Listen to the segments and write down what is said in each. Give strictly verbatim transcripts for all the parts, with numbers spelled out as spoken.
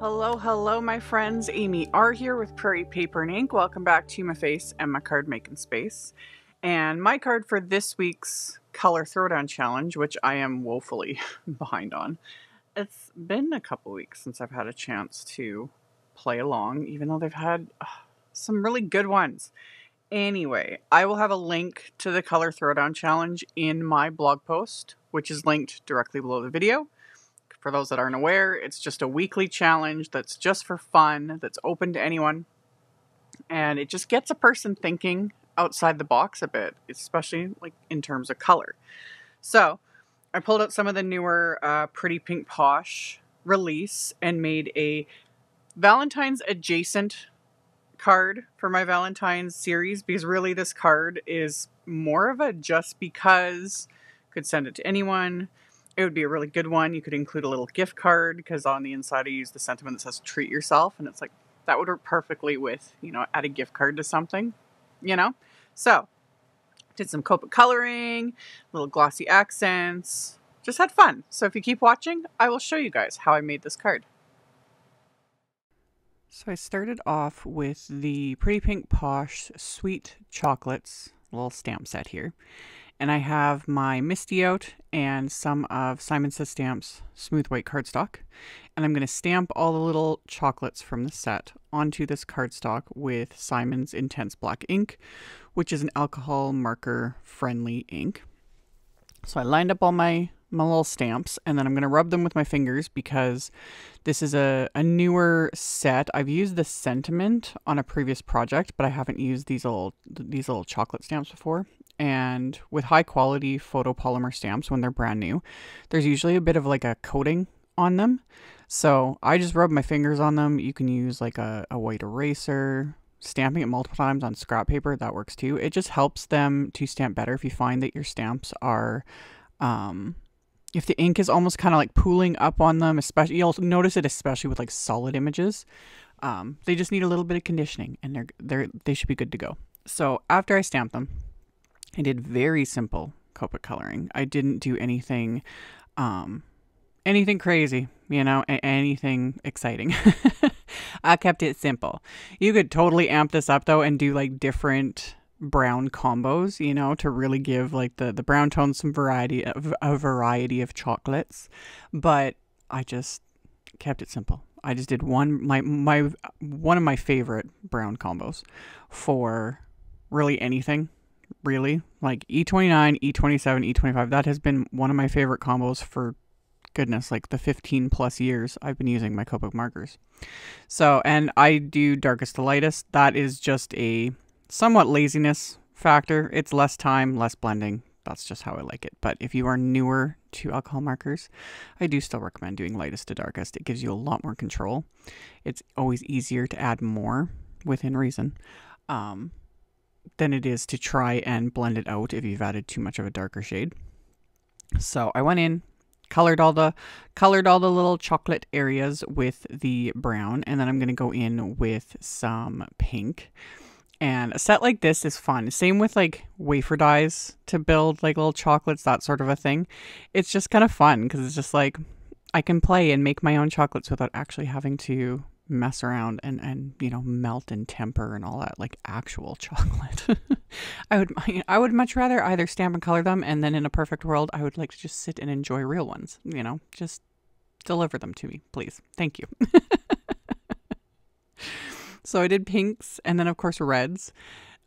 Hello, hello, my friends. Amy R here with Prairie Paper and Ink. Welcome back to my face and my card making space. And my card for this week's Color Throwdown Challenge, which I am woefully behind on. It's been a couple weeks since I've had a chance to play along, even though they've had uh, some really good ones. Anyway, I will have a link to the Color Throwdown Challenge in my blog post, which is linked directly below the video. For those that aren't aware, it's just a weekly challenge that's just for fun, that's open to anyone. And it just gets a person thinking outside the box a bit, especially like in terms of color. So I pulled out some of the newer uh, Pretty Pink Posh release and made a Valentine's adjacent card for my Valentine's series, because really this card is more of a just because. Could send it to anyone. It would be a really good one. You could include a little gift card, because on the inside I use the sentiment that says treat yourself, and it's like that would work perfectly with, you know, add a gift card to something, you know. So did some Copic coloring, little glossy accents, just had fun. So if you keep watching, I will show you guys how I made this card. So I started off with the Pretty Pink Posh Sweet Chocolates little stamp set here. And I have my Misti out and some of Simon Says Stamps smooth white cardstock. And I'm going to stamp all the little chocolates from the set onto this cardstock with Simon's Intense Black Ink, which is an alcohol marker friendly ink. So I lined up all my, my little stamps, and then I'm going to rub them with my fingers because this is a, a newer set. I've used the sentiment on a previous project, but I haven't used these little, these little chocolate stamps before. And with high quality photopolymer stamps, when they're brand new, there's usually a bit of like a coating on them. So I just rub my fingers on them. You can use like a, a white eraser, stamping it multiple times on scrap paper. That works too. It just helps them to stamp better if you find that your stamps are, um, if the ink is almost kind of like pooling up on them, especially, you'll notice it, especially with like solid images. Um, they just need a little bit of conditioning, and they're, they're, they should be good to go. So after I stamp them, I did very simple Copic coloring. I didn't do anything, um, anything crazy, you know, anything exciting. I kept it simple. You could totally amp this up though and do like different brown combos, you know, to really give like the, the brown tones some variety of a variety of chocolates. But I just kept it simple. I just did one, my, my, one of my favorite brown combos for really anything. Really, like E twenty-nine, E twenty-seven, E twenty-five, that has been one of my favorite combos for goodness, like the fifteen plus years I've been using my Copic markers. So, and I do darkest to lightest. That is just a somewhat laziness factor. It's less time, less blending. That's just how I like it. But if you are newer to alcohol markers, I do still recommend doing lightest to darkest. It gives you a lot more control. It's always easier to add more within reason. Um, than it is to try and blend it out if you've added too much of a darker shade. So I went in, colored all the colored all the little chocolate areas with the brown, and then I'm going to go in with some pink. And a set like this is fun. Same with like wafer dies to build like little chocolates, that sort of a thing. It's just kind of fun because it's just like I can play and make my own chocolates without actually having to mess around and and you know, melt and temper and all that, like actual chocolate. I would I would much rather either stamp and color them, and then in a perfect world I would like to just sit and enjoy real ones, you know, just deliver them to me, please, thank you. So I did pinks, and then of course reds.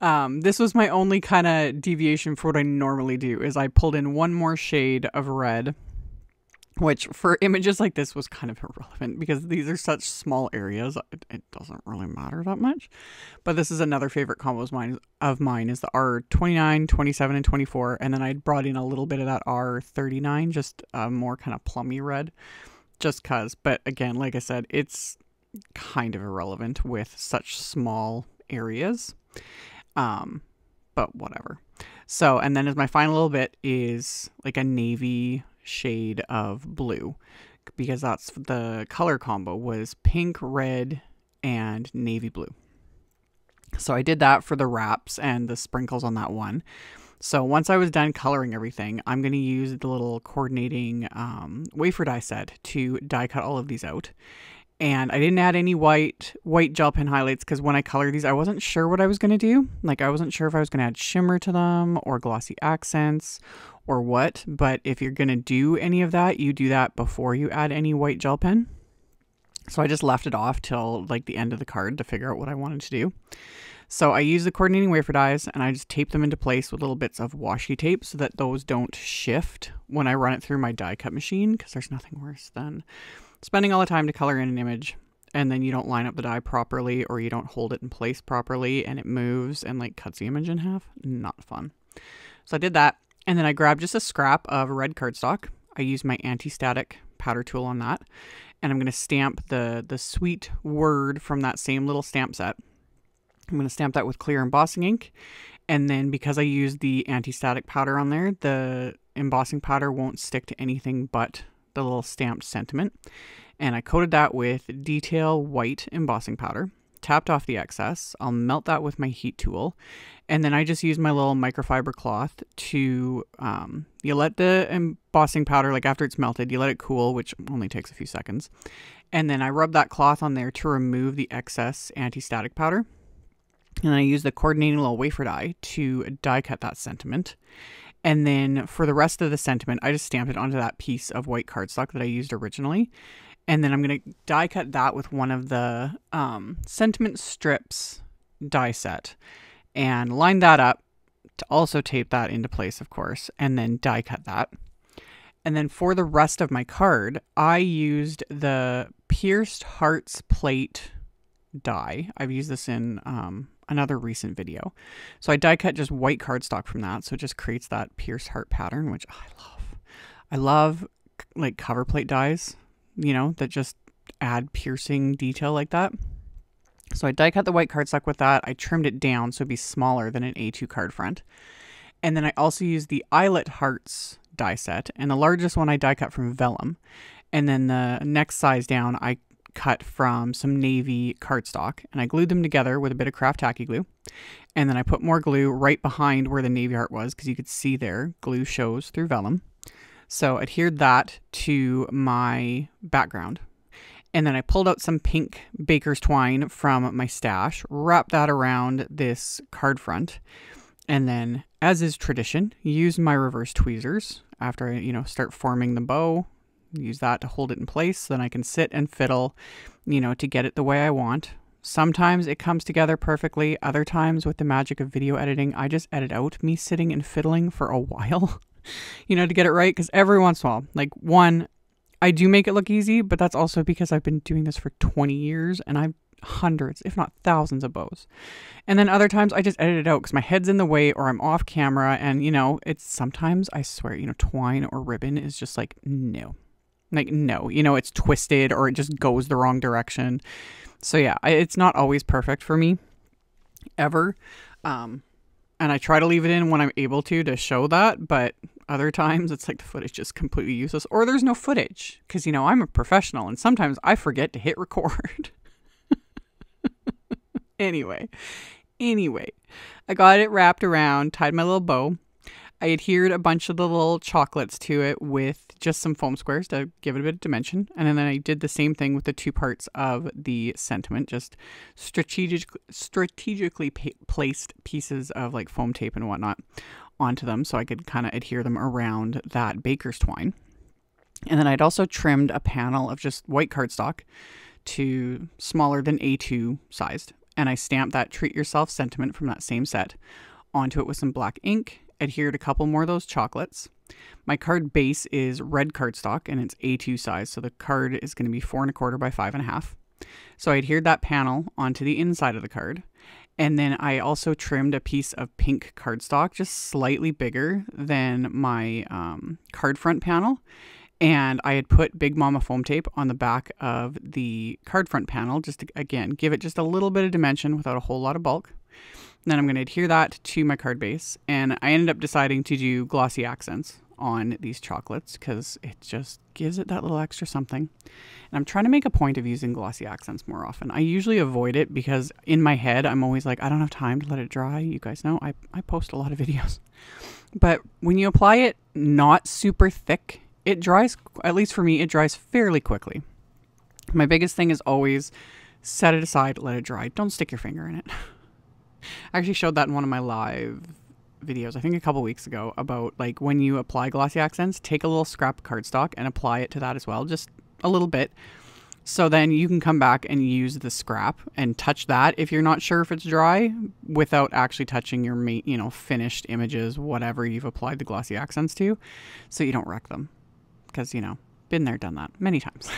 Um, this was my only kind of deviation for what I normally do, is I pulled in one more shade of red, which for images like this was kind of irrelevant because these are such small areas. It, it doesn't really matter that much. But this is another favorite combo of mine, of mine is the R twenty-nine, twenty-seven, and twenty-four. And then I brought in a little bit of that R thirty-nine, just a more kind of plummy red, just because. But again, like I said, it's kind of irrelevant with such small areas. Um, but whatever. So, and then as my final little bit is like a navy shade of blue, because that's the color combo was pink, red, and navy blue. So I did that for the wraps and the sprinkles on that one. So once I was done coloring everything, I'm going to use the little coordinating um, wafer die set to die cut all of these out. And I didn't add any white white gel pen highlights because when I colored these, I wasn't sure what I was going to do. Like, I wasn't sure if I was going to add shimmer to them or glossy accents or what. But if you're going to do any of that, you do that before you add any white gel pen. So I just left it off till like the end of the card to figure out what I wanted to do. So I used the coordinating wafer dies and I just tape them into place with little bits of washi tape so that those don't shift when I run it through my die cut machine, because there's nothing worse than spending all the time to color in an image and then you don't line up the die properly or you don't hold it in place properly and it moves and like cuts the image in half. Not fun. So I did that. And then I grabbed just a scrap of red cardstock. I used my anti-static powder tool on that. And I'm going to stamp the, the sweet word from that same little stamp set. I'm going to stamp that with clear embossing ink. And then because I used the anti-static powder on there, the embossing powder won't stick to anything but the little stamped sentiment. And I coated that with detail white embossing powder, tapped off the excess. I'll melt that with my heat tool. And then I just used my little microfiber cloth to, um, you let the embossing powder, like after it's melted, you let it cool, which only takes a few seconds. And then I rubbed that cloth on there to remove the excess anti-static powder. And I used the coordinating little wafer die to die cut that sentiment. And then for the rest of the sentiment, I just stamped it onto that piece of white cardstock that I used originally. And then I'm going to die cut that with one of the um, sentiment strips die set and line that up to also tape that into place, of course, and then die cut that. And then for the rest of my card, I used the Pierced Hearts Plate die. I've used this in um, another recent video. So I die cut just white cardstock from that. So it just creates that pierced heart pattern, which I love. I love like cover plate dies, you know, that just add piercing detail like that. So I die cut the white cardstock with that. I trimmed it down so it'd be smaller than an A two card front. And then I also used the Eyelet Hearts die set, and the largest one I die cut from vellum. And then the next size down, I cut from some navy cardstock, and I glued them together with a bit of craft tacky glue. And then I put more glue right behind where the navy heart was, because you could see there glue shows through vellum. So adhered that to my background. And then I pulled out some pink baker's twine from my stash, wrapped that around this card front, and then, as is tradition, used my reverse tweezers after I, you know, start forming the bow. Use that to hold it in place so then I can sit and fiddle, you know, to get it the way I want. Sometimes it comes together perfectly. Other times, with the magic of video editing, I just edit out me sitting and fiddling for a while, you know, to get it right. Because every once in a while, like one, I do make it look easy, but that's also because I've been doing this for twenty years and I've hundreds, if not thousands of bows. And then other times I just edit it out because my head's in the way or I'm off camera. And, you know, it's sometimes, I swear, you know, twine or ribbon is just like, no. Like, no, you know, it's twisted or it just goes the wrong direction. So yeah, I, it's not always perfect for me ever. Um, and I try to leave it in when I'm able to, to show that. But other times it's like the footage is completely useless or there's no footage because, you know, I'm a professional and sometimes I forget to hit record. Anyway, anyway, I got it wrapped around, tied my little bow. I adhered a bunch of the little chocolates to it with just some foam squares to give it a bit of dimension. And then I did the same thing with the two parts of the sentiment, just strategic, strategically placed pieces of like foam tape and whatnot onto them so I could kind of adhere them around that baker's twine. And then I'd also trimmed a panel of just white cardstock to smaller than A two sized. And I stamped that Treat Yourself sentiment from that same set onto it with some black ink. Adhered a couple more of those chocolates. My card base is red cardstock and it's A two size, so the card is going to be four and a quarter by five and a half. So I adhered that panel onto the inside of the card. And then I also trimmed a piece of pink cardstock, just slightly bigger than my um, card front panel. And I had put Big Mama foam tape on the back of the card front panel, just to, again, give it just a little bit of dimension without a whole lot of bulk. Then I'm going to adhere that to my card base. And I ended up deciding to do glossy accents on these chocolates because it just gives it that little extra something. And I'm trying to make a point of using glossy accents more often. I usually avoid it because in my head, I'm always like, I don't have time to let it dry. You guys know I, I post a lot of videos. But when you apply it not super thick, it dries, at least for me, it dries fairly quickly. My biggest thing is always set it aside, let it dry. Don't stick your finger in it. I actually showed that in one of my live videos, I think a couple weeks ago, about like when you apply glossy accents, take a little scrap of cardstock and apply it to that as well, just a little bit. So then you can come back and use the scrap and touch that if you're not sure if it's dry without actually touching your, you know, finished images, whatever you've applied the glossy accents to, so you don't wreck them. Because, you know, been there, done that many times.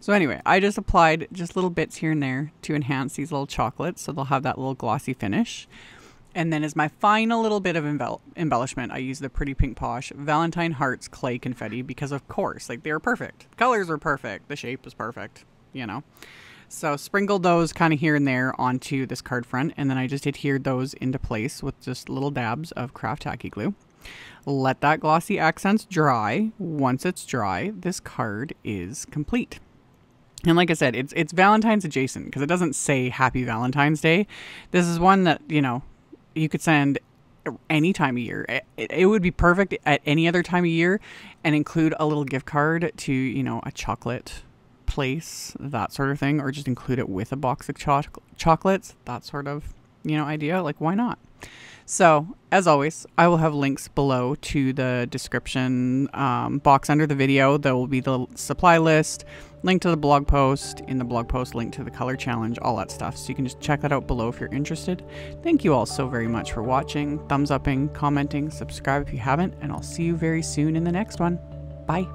So anyway, I just applied just little bits here and there to enhance these little chocolates so they'll have that little glossy finish. And then as my final little bit of embell embellishment, I use the Pretty Pink Posh Valentine Hearts Clay Confetti because, of course, like, they're perfect. The colors are perfect. The shape is perfect, you know. So sprinkled those kind of here and there onto this card front. And then I just adhered those into place with just little dabs of craft tacky glue. Let that glossy accents dry. Once it's dry, this card is complete. And like I said, it's, it's Valentine's adjacent because it doesn't say Happy Valentine's Day. This is one that, you know, you could send any time of year. It, it would be perfect at any other time of year, and include a little gift card to, you know, a chocolate place, that sort of thing, or just include it with a box of cho chocolates, that sort of, you know, idea. Like, why not? So as always, I will have links below to the description um, box under the video. There will be the supply list, link to the blog post, in the blog post, link to the color challenge, all that stuff. So you can just check that out below if you're interested. Thank you all so very much for watching, thumbs upping, commenting, subscribe if you haven't, and I'll see you very soon in the next one. Bye.